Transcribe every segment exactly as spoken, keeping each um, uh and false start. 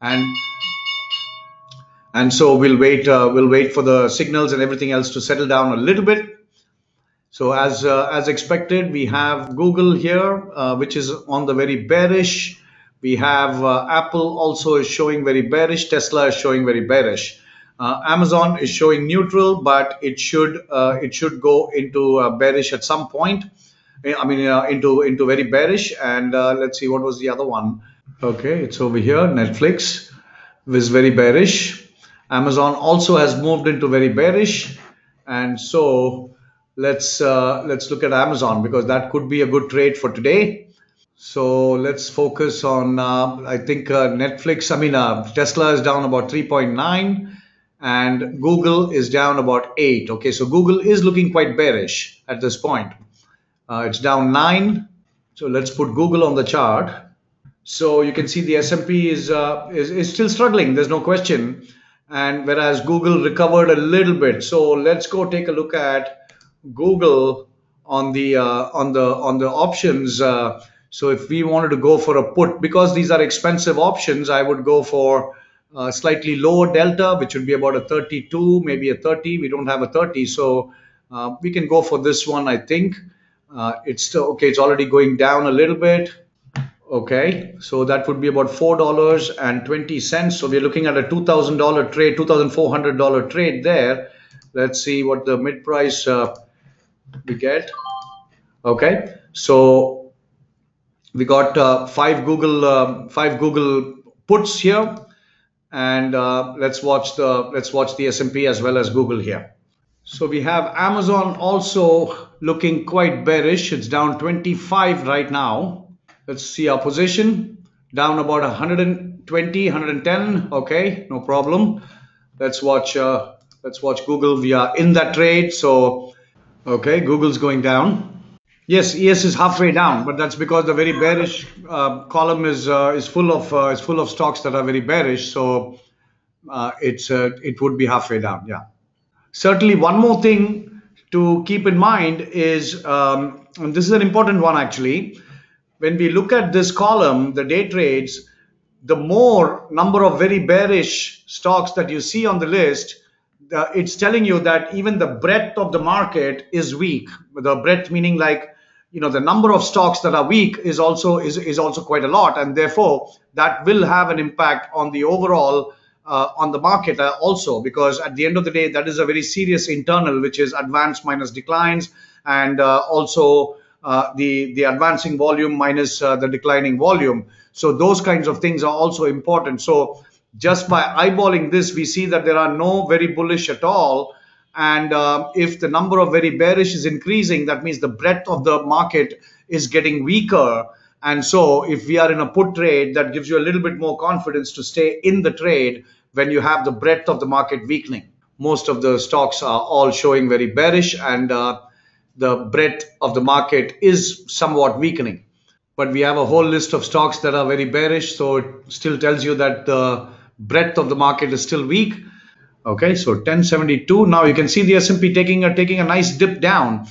and and so we'll wait uh, we'll wait for the signals and everything else to settle down a little bit. So as uh, as expected, we have Google here, uh, which is on the very bearish. We have uh, Apple also is showing very bearish. Tesla is showing very bearish. Uh, Amazon is showing neutral, but it should uh, it should go into uh, bearish at some point. I mean, uh, into into very bearish. And uh, let's see, what was the other one? Okay, it's over here. Netflix was very bearish. Amazon also has moved into very bearish, and so let's uh, let's look at Amazon, because that could be a good trade for today. So let's focus on uh, I think uh, Netflix. I mean, uh, Tesla is down about three point nine. And Google is down about eight. Okay, so Google is looking quite bearish at this point. Uh, it's down nine. So let's put Google on the chart. So you can see the S and P is, uh, is is still struggling. There's no question. And whereas Google recovered a little bit. So let's go take a look at Google on the uh, on the on the options. Uh, so if we wanted to go for a put, because these are expensive options, I would go for Uh, slightly lower delta, which would be about a thirty-two, maybe a thirty. We don't have a thirty, so uh, we can go for this one, I think. Uh, it's okay, it's already going down a little bit. Okay, so that would be about four dollars and twenty cents. So we're looking at a two thousand dollar trade, two thousand four hundred dollar trade there. Let's see what the mid price uh, we get. Okay, so we got uh, five Google uh, five Google puts here. And uh, let's watch the let's watch the S and P as well as Google here. So we have Amazon also looking quite bearish. It's down twenty-five right now. Let's see our position. Down about one hundred twenty, one hundred ten. Okay, no problem. Let's watch uh, let's watch Google. We are in that trade. So okay, Google's going down. Yes, E S is halfway down, but that's because the very bearish uh, column is uh, is full of uh, is full of stocks that are very bearish. So uh, it's uh, it would be halfway down. Yeah, certainly. One more thing to keep in mind is, um, and this is an important one actually. When we look at this column, the day trades, the more number of very bearish stocks that you see on the list, uh, it's telling you that even the breadth of the market is weak. The breadth meaning like, you know, the number of stocks that are weak is also is, is also quite a lot, and therefore that will have an impact on the overall uh, on the market uh, also, because at the end of the day that is a very serious internal, which is advance minus declines, and uh, also uh, the the advancing volume minus uh, the declining volume. So those kinds of things are also important. So just by eyeballing this, we see that there are no very bullish at all. And uh, if the number of very bearish is increasing, that means the breadth of the market is getting weaker. And so if we are in a put trade, that gives you a little bit more confidence to stay in the trade when you have the breadth of the market weakening. Most of the stocks are all showing very bearish, and uh, the breadth of the market is somewhat weakening. But we have a whole list of stocks that are very bearish, so it still tells you that the breadth of the market is still weak. Okay, so ten seventy-two. Now you can see the S and P taking a taking a nice dip down.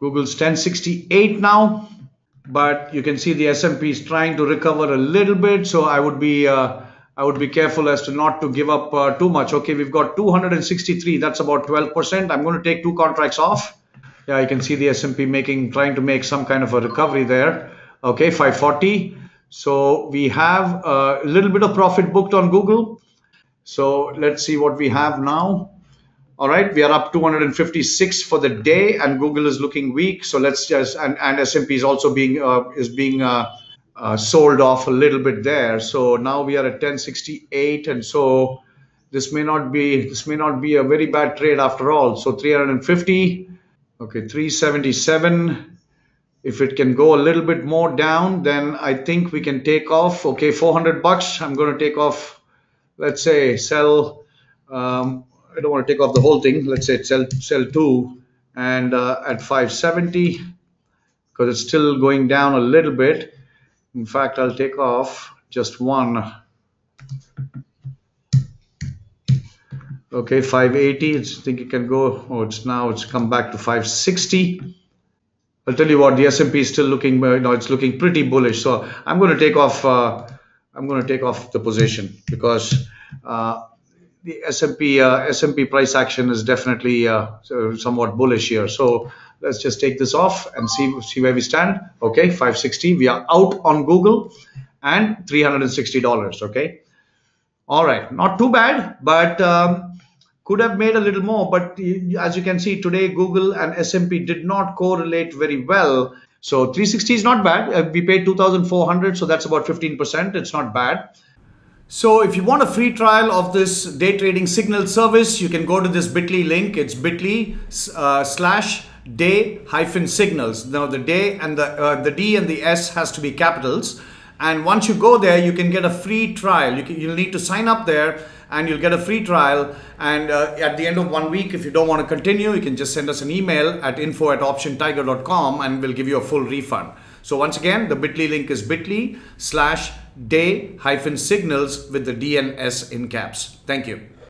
Google's ten sixty-eight now, but you can see the S and P is trying to recover a little bit. So I would be uh, I would be careful as to not to give up uh, too much. Okay, we've got two hundred sixty-three. That's about twelve percent. I'm going to take two contracts off. Yeah, you can see the S and P making trying to make some kind of a recovery there. Okay, five forty. So we have a little bit of profit booked on Google. So let's see what we have now. All right, we are up two hundred fifty-six for the day, and Google is looking weak. So let's just and, and S and P is also being uh, is being uh, uh, sold off a little bit there. So now we are at ten sixty-eight, and so this may not be this may not be a very bad trade after all. So three hundred fifty, okay, three seventy-seven. If it can go a little bit more down, then I think we can take off. Okay, four hundred bucks. I'm going to take off. Let's say sell, um, I don't want to take off the whole thing. Let's say sell, sell two, and uh, at five seventy, because it's still going down a little bit. In fact, I'll take off just one. Okay, five eighty, it's, I think it can go, oh, it's now, it's come back to five sixty. I'll tell you what, the S and P is still looking, you know, it's looking pretty bullish. So I'm going to take off, uh, I'm going to take off the position because uh, the S and P uh, S and P price action is definitely uh, somewhat bullish here. So let's just take this off and see see where we stand. Okay, five sixty. We are out on Google and three hundred sixty dollars. Okay, all right, not too bad, but um, could have made a little more. But as you can see today, Google and S and P did not correlate very well. So three sixty is not bad. We paid two thousand four hundred, so that's about fifteen percent. It's not bad. So if you want a free trial of this day trading signal service, you can go to this bit.ly link. It's bit.ly uh, slash day hyphen signals. Now the day and the, uh, the D and the S has to be capitals. And once you go there, you can get a free trial. You can, you'll need to sign up there and you'll get a free trial. And uh, at the end of one week, if you don't want to continue, you can just send us an email at info at option tiger dot com and we'll give you a full refund. So once again, the bit.ly link is bit.ly slash day hyphen signals with the D and S in caps. Thank you.